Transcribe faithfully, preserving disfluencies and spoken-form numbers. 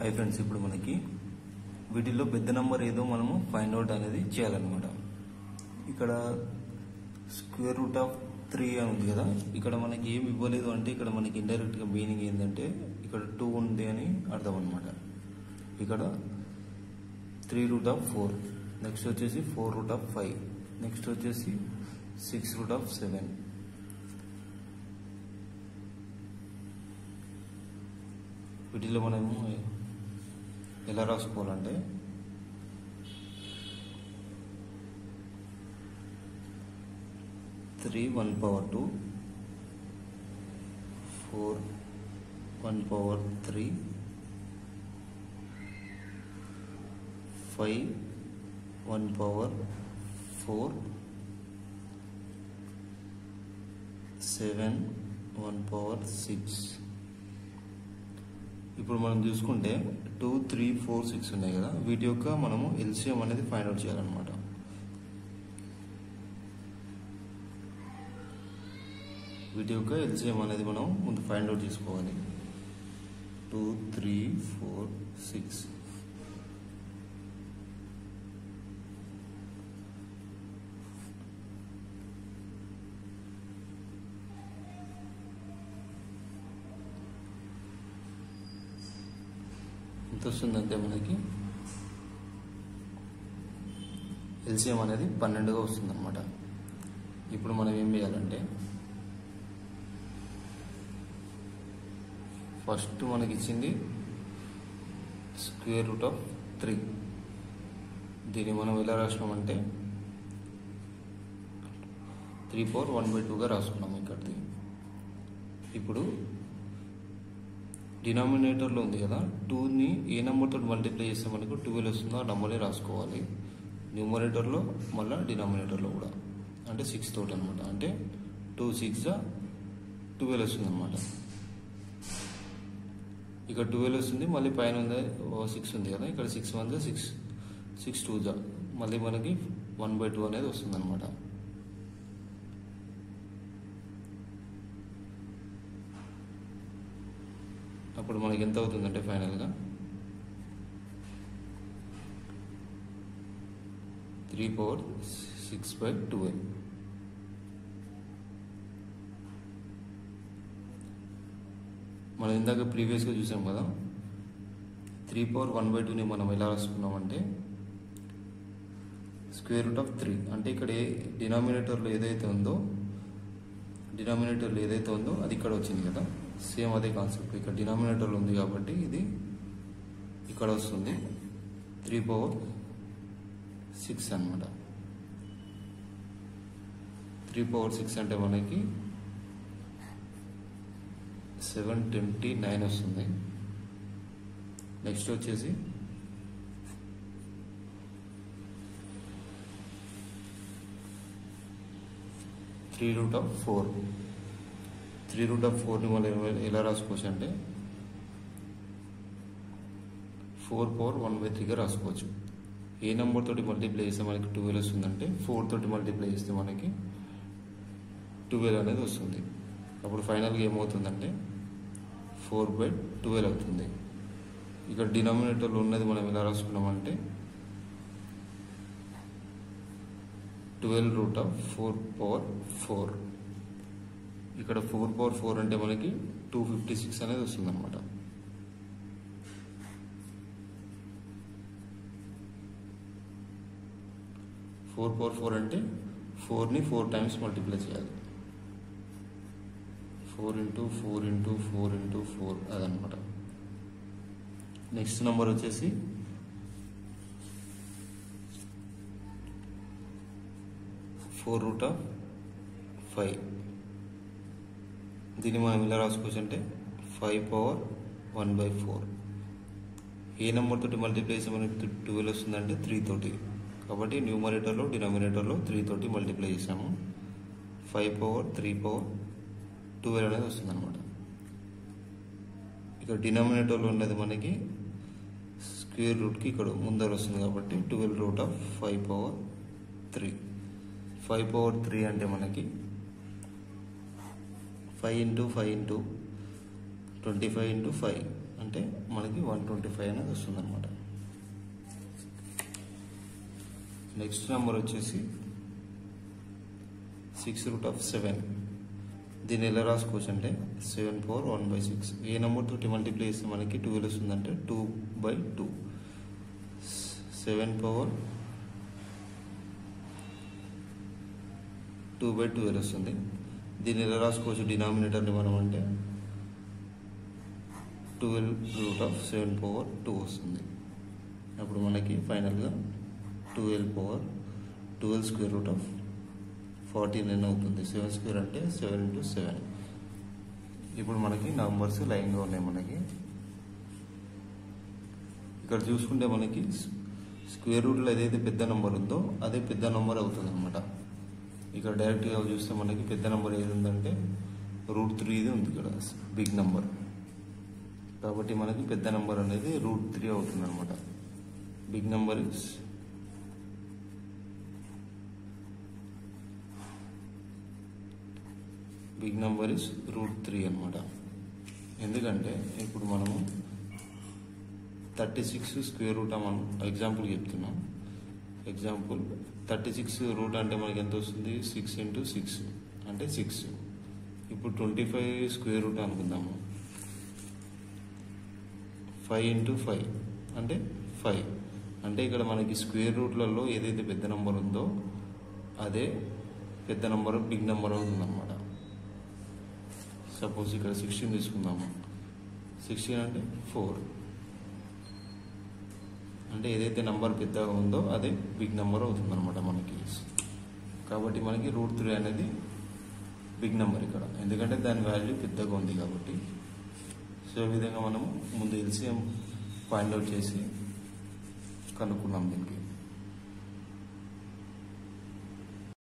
అవి ఫ్రెండ్స్ ఇప్పుడు మనకి వీటిల్లో పెద్ద నెంబర్ ఏదో మనము ఫైండ్ అవుట్ అనేది చేయాలన్నమాట. ఇక్కడ స్క్వేర్ రూట్ ఆఫ్ త్రీ అని ఉంది కదా, ఇక్కడ మనకి ఏమి ఇవ్వలేదు అంటే ఇక్కడ మనకి ఇండైరెక్ట్గా మీనింగ్ ఏంటంటే ఇక్కడ టూ ఉంది అని అర్థం అనమాట. ఇక్కడ three root of four, next వచ్చేసి four root of five, next వచ్చేసి సిక్స్ రూట్ ఆఫ్ సెవెన్, వీటిలో మనము ఎలా రాసుకోవాలంటే three one power two, four one power three, five one power four, seven one power six. ఇప్పుడు మనం చూసుకుంటే టూ త్రీ ఫోర్ సిక్స్ ఉన్నాయి కదా, వీటి యొక్క మనము ఎల్సిఎం అనేది ఫైండ్ అవుట్ చేయాలన్నమాట. వీటి యొక్క ఎల్సిఎం అనేది మనం ముందు ఫైండ్ అవుట్ చేసుకోవాలి. టూ త్రీ ఫోర్ సిక్స్ వస్తుందంటే మనకి ఎల్సిఎం అనేది పన్నెండుగా వస్తుంది అనమాట. ఇప్పుడు మనం ఏం చేయాలంటే ఫస్ట్ మనకి ఇచ్చింది స్క్వేర్ రూట్ ఆఫ్ త్రీ, దీన్ని మనం ఎలా రాసినామంటే త్రీ పవర్ వన్ బై టూగా రాసుకున్నాము ఇక్కడిది. ఇప్పుడు డినామినేటర్లో ఉంది కదా, టూని ఏ నెంబర్తో మల్టిప్లై చేస్తే మనకు ట్వెల్వ్ వస్తుందో ఆ నెంబర్ని రాసుకోవాలి. న్యూమరేటర్లో మళ్ళీ డినామినేటర్లో కూడా అంటే సిక్స్ తోటి అనమాట. అంటే టూ సిక్స్ ట్వెల్వ్ వస్తుంది అనమాట. ఇక్కడ ట్వెల్వ్ వస్తుంది, మళ్ళీ పైన ఉంది సిక్స్ ఉంది కదా, ఇక్కడ సిక్స్ వన్ జా సిక్స్, సిక్స్ టూ జా మళ్ళీ మనకి వన్ బై టూ అనేది వస్తుంది అనమాట. అప్పుడు మనకి ఎంత అవుతుందంటే ఫైనల్గా three power six by twelve. మనం ఇందాక ప్రీవియస్గా చూసాం కదా, త్రీ పవర్ వన్ బై టూని మనం ఎలా రాసుకున్నామంటే స్క్వేర్ రూట్ ఆఫ్ త్రీ, అంటే ఇక్కడ ఏ డినామినేటర్లో ఏదైతే ఉందో డినామినేటర్లో ఏదైతే ఉందో అది ఇక్కడ వచ్చింది కదా, సేమ్ అదే కాన్సెప్ట్ ఇక్కడ డినామినేటర్లో ఉంది కాబట్టి ఇది ఇక్కడ వస్తుంది త్రీ పవర్ సిక్స్ అనమాట. త్రీ పవర్ సిక్స్ అంటే మనకి సెవెన్ ట్వంటీ నైన్ వస్తుంది. నెక్స్ట్ వచ్చేసి three root of four, three root of ఫోర్ని మనం ఎలా రాసుకోవచ్చు అంటే ఫోర్ పవర్ వన్ బై త్రీగా రాసుకోవచ్చు. ఏ నెంబర్ తోటి మల్టిప్లై చేస్తే మనకి ట్వెల్వ్ వస్తుందంటే ఫోర్ తోటి మల్టిప్లై చేస్తే మనకి ట్వెల్వ్ అనేది వస్తుంది. అప్పుడు ఫైనల్గా ఏమవుతుందంటే ఫోర్ బై ట్వెల్వ్ అవుతుంది. ఇక్కడ డినామినేటర్లో ఉన్నది మనం ఎలా రాసుకున్నామంటే twelve root of four power four, ఇక్కడ ఫోర్ పవర్ ఫోర్ అంటే మనకి టూ ఫిఫ్టీ సిక్స్ అనేది వస్తుంది అనమాట. ఫోర్ పవర్ ఫోర్ అంటే ఫోర్ని ఫోర్ టైమ్స్ మల్టిప్లై చేయాలి. Four into four into four into four అదనమాట. నెక్స్ట్ నెంబర్ వచ్చేసి ఫోర్ రూట్ ఆఫ్ ఫైవ్, దీన్ని మనం ఎలా రాసుకోవచ్చు అంటే five power one by four, ఏ నెంబర్ తోటి మల్టిప్లై చేస్తే మనకి ట్వెల్వ్ వస్తుందంటే త్రీ తోటి, కాబట్టి న్యూమరేటర్లో డినామినేటర్లో త్రీ తోటి మల్టిప్లై చేసాము. Five power three power twelve అనేది వస్తుంది అనమాట. ఇక్కడ డినామినేటర్లో ఉన్నది మనకి స్క్వేర్ రూట్కి ఇక్కడ ముందర వస్తుంది కాబట్టి twelve root of five power three. Five power three అంటే మనకి five into five into twenty five into five అంటే మనకి వన్ ట్వంటీ ఫైవ్ అనేది వస్తుంది అనమాట. నెక్స్ట్ నెంబర్ వచ్చేసి సిక్స్ రూట్ ఆఫ్ సెవెన్. దీన్ని ఎలా రాసుకోవచ్చు అంటే seven four one by six. ఏ నెంబర్తో మల్టిప్లై చేస్తే మనకి ట్వెల్వ్ వస్తుందంటే two by two. Seven power two by twelve వస్తుంది. దీన్ని ఎలా రాసుకోవచ్చు డినామినేటర్ని మనం అంటే twelve root of seven power two వస్తుంది. అప్పుడు మనకి ఫైనల్గా twelve power twelve square root of forty nine అవుతుంది. సెవెన్ స్క్వేర్ అంటే సెవెన్ ఇంటూ సెవెన్. ఇప్పుడు మనకి నంబర్స్ లైన్గా ఉన్నాయి. మనకి ఇక్కడ చూసుకుంటే మనకి స్క్వేర్ రూట్లో ఏదైతే పెద్ద నెంబర్ ఉందో అదే పెద్ద నెంబర్ అవుతుంది అనమాట. ఇక్కడ డైరెక్ట్గా చూస్తే మనకి పెద్ద నెంబర్ ఏది ఉందంటే రూట్ త్రీది ఉంది ఇక్కడ, బిగ్ నెంబర్. కాబట్టి మనకి పెద్ద నెంబర్ అనేది రూట్ త్రీ అవుతుంది అనమాట. Big number is big number is root three అనమాట. ఎందుకంటే ఇప్పుడు మనము థర్టీ సిక్స్ స్క్వేర్ రూట్ మనం ఎగ్జాంపుల్ చెప్తున్నాం. ఎగ్జాంపుల్ థర్టీ సిక్స్ రూట్ అంటే మనకి ఎంత వస్తుంది, సిక్స్ ఇంటూ సిక్స్ అంటే సిక్స్. ఇప్పుడు ట్వంటీ ఫైవ్ స్క్వేర్ రూట్ అనుకుందాము, ఫైవ్ ఇంటూ ఫైవ్ అంటే ఫైవ్. అంటే ఇక్కడ మనకి స్క్వేర్ రూట్లలో ఏదైతే పెద్ద నెంబర్ ఉందో అదే పెద్ద నెంబర్, బిగ్ నెంబర్ అవుతుందన్నమాట. సపోజ్ ఇక్కడ సిక్స్టీన్ తీసుకుందాము, సిక్స్టీన్ అంటే ఫోర్. అంటే ఏదైతే నెంబర్ పెద్దగా ఉందో అదే బిగ్ నెంబర్ అవుతుంది అనమాట మనకి. కాబట్టి మనకి రూట్ త్రీ అనేది బిగ్ నెంబర్ ఇక్కడ, ఎందుకంటే దాని వాల్యూ పెద్దగా ఉంది కాబట్టి. సో ఈ విధంగా మనము ముందు ఎల్సిఎం ఫైండ్ అవుట్ చేసి కనుక్కున్నాం దీనికి.